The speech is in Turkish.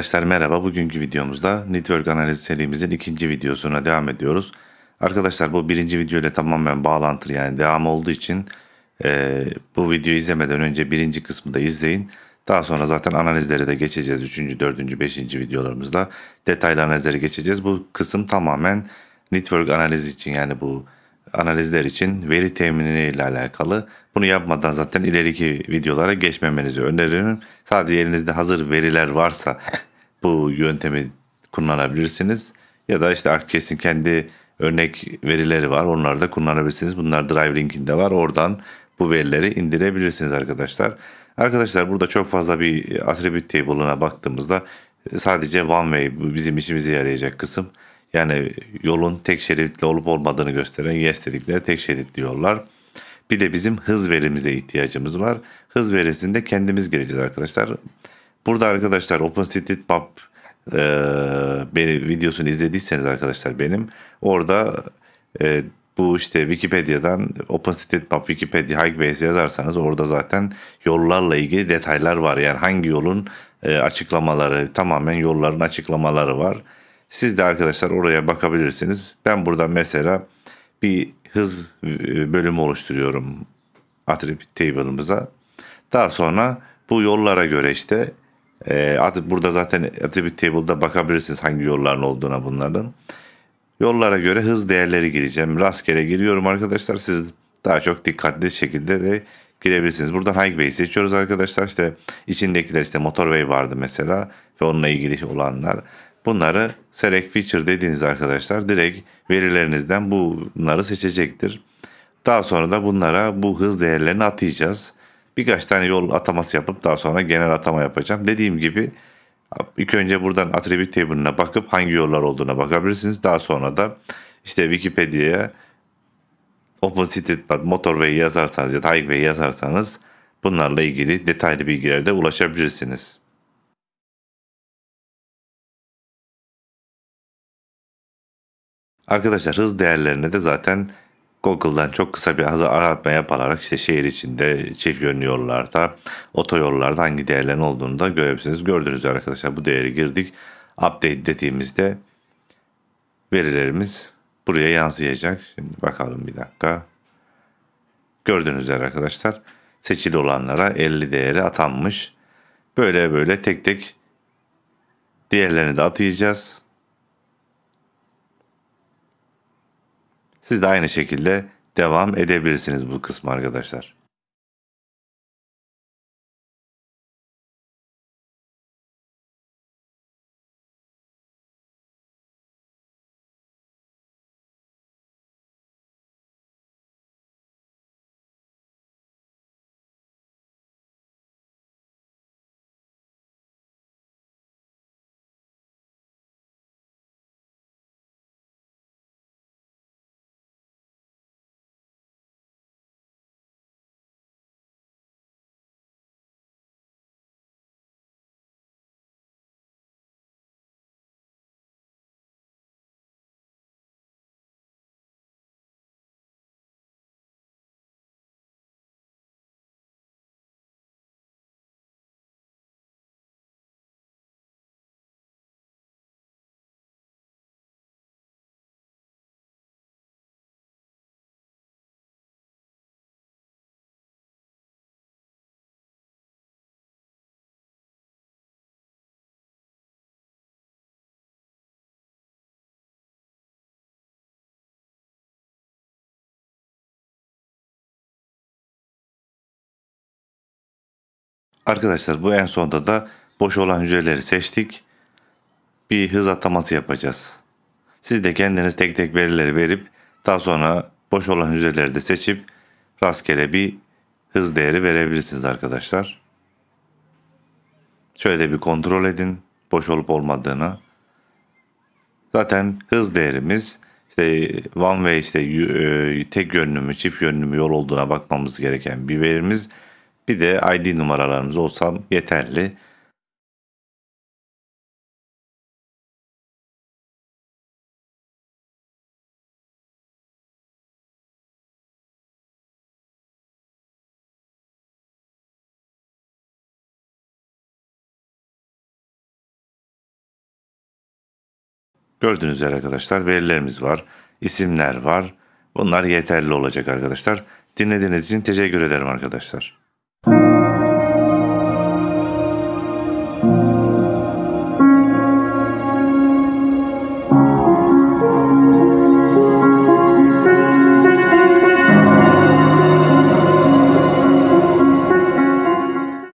Arkadaşlar merhaba, bugünkü videomuzda Network Analizi serimizin ikinci videosuna devam ediyoruz. Arkadaşlar bu birinci video ile tamamen bağlantılı, yani devam olduğu için bu videoyu izlemeden önce birinci kısmı da izleyin. Daha sonra zaten analizlere de geçeceğiz. 3. 4. 5. videolarımızda detaylı analizlere geçeceğiz. Bu kısım tamamen Network Analizi için, yani bu analizler için veri temini ile alakalı. Bunu yapmadan zaten ileriki videolara geçmemenizi öneririm. Sadece elinizde hazır veriler varsa bu yöntemi kullanabilirsiniz. Ya da işte ArcGIS'in kendi örnek verileri var. Onları da kullanabilirsiniz. Bunlar Drive linkinde var. Oradan bu verileri indirebilirsiniz arkadaşlar. Arkadaşlar burada çok fazla bir attribute table'ına baktığımızda sadece one way bizim işimize yarayacak kısım. Yani yolun tek şeritli olup olmadığını gösteren yes dedikleri tek şeritli yollar. Bir de bizim hız verimize ihtiyacımız var. Hız verisinde kendimiz geleceğiz arkadaşlar. Burada arkadaşlar OpenStreetMap videosunu izlediyseniz arkadaşlar benim orada bu işte Wikipedia'dan OpenStreetMap Wikipedia Highways yazarsanız orada zaten yollarla ilgili detaylar var. Yani hangi yolun açıklamaları, tamamen yolların açıklamaları var. Siz de arkadaşlar oraya bakabilirsiniz. Ben burada mesela bir hız bölümü oluşturuyorum attribute table'ımıza. Daha sonra bu yollara göre işte burada zaten attribute table'da bakabilirsiniz hangi yolların olduğuna bunların. Yollara göre hız değerleri gireceğim. Rastgele giriyorum arkadaşlar. Siz daha çok dikkatli şekilde de girebilirsiniz. Buradan highway seçiyoruz arkadaşlar. İşte içindekiler işte motorway vardı mesela ve onunla ilgili olanlar. Bunları select feature dediğiniz arkadaşlar direkt verilerinizden bunları seçecektir. Daha sonra da bunlara bu hız değerlerini atayacağız. Birkaç tane yol ataması yapıp daha sonra genel atama yapacağım. Dediğim gibi ilk önce buradan attribute table'ına bakıp hangi yollar olduğuna bakabilirsiniz. Daha sonra da işte Wikipedia'ya OpenStreetMap motorway yazarsanız ya da highway yazarsanız bunlarla ilgili detaylı bilgilere de ulaşabilirsiniz. Arkadaşlar hız değerlerine de zaten Google'dan çok kısa bir aratma yaparak işte şehir içinde, çift yönlü yollarda, otoyollarda hangi değerlerin olduğunu da görebilirsiniz. Gördüğünüz üzere arkadaşlar bu değeri girdik. Update dediğimizde verilerimiz buraya yansıyacak. Şimdi bakalım bir dakika. Gördüğünüz üzere arkadaşlar seçili olanlara 50 değeri atanmış. Böyle böyle tek tek diğerlerini de atayacağız. Siz de aynı şekilde devam edebilirsiniz bu kısmı arkadaşlar. Arkadaşlar bu en sonda da boş olan hücreleri seçtik. Bir hız ataması yapacağız. Siz de kendiniz tek tek verileri verip daha sonra boş olan hücreleri de seçip rastgele bir hız değeri verebilirsiniz arkadaşlar. Şöyle bir kontrol edin boş olup olmadığını. Zaten hız değerimiz işte one way, işte tek yönlü mü çift yönlü mü yol olduğuna bakmamız gereken bir verimiz. Bir de ID numaralarımız olsa yeterli. Gördüğünüz üzere arkadaşlar verilerimiz var, isimler var. Bunlar yeterli olacak arkadaşlar. Dinlediğiniz için teşekkür ederim arkadaşlar.